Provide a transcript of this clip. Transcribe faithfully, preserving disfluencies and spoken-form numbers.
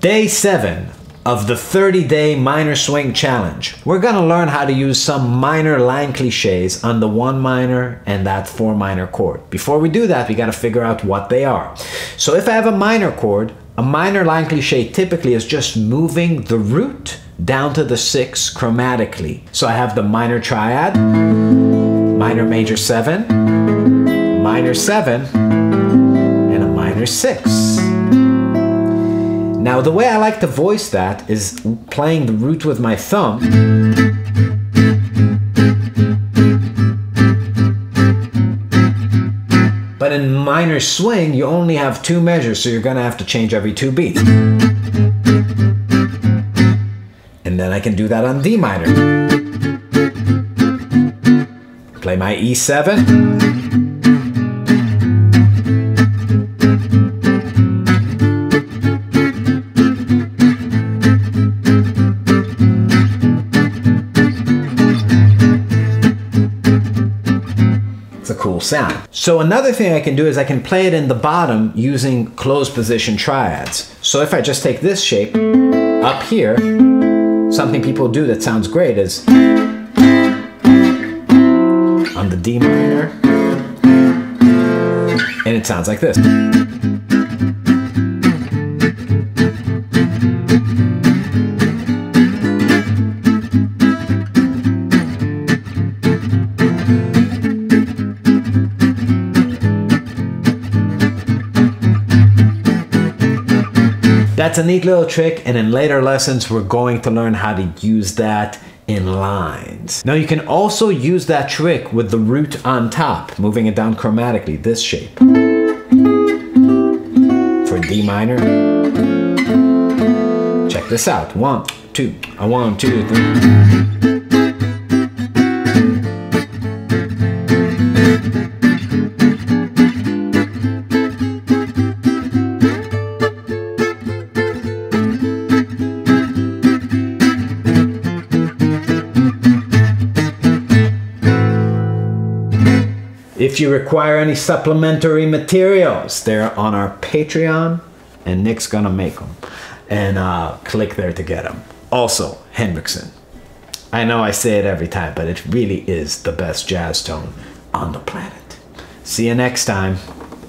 Day seven of the thirty day minor swing challenge. We're gonna learn how to use some minor line cliches on the one minor and that four minor chord. Before we do that, we gotta figure out what they are. So if I have a minor chord, a minor line cliche typically is just moving the root down to the six chromatically. So I have the minor triad, minor major seven, minor seven, and a minor six. Now, the way I like to voice that is playing the root with my thumb. But in minor swing, you only have two measures, so you're going to have to change every two beats. And then I can do that on D minor. Play my E seven. Sound. So another thing I can do is I can play it in the bottom using closed position triads. So if I just take this shape up here, something people do that sounds great is on the D minor, and it sounds like this. That's a neat little trick, and in later lessons we're going to learn how to use that in lines. Now you can also use that trick with the root on top, moving it down chromatically, this shape. For D minor, check this out, one, two, a one, two, three. If you require any supplementary materials, they're on our Patreon, and Nick's gonna make them. And uh, click there to get them. Also, Henriksen. I know I say it every time, but it really is the best jazz tone on the planet. See you next time.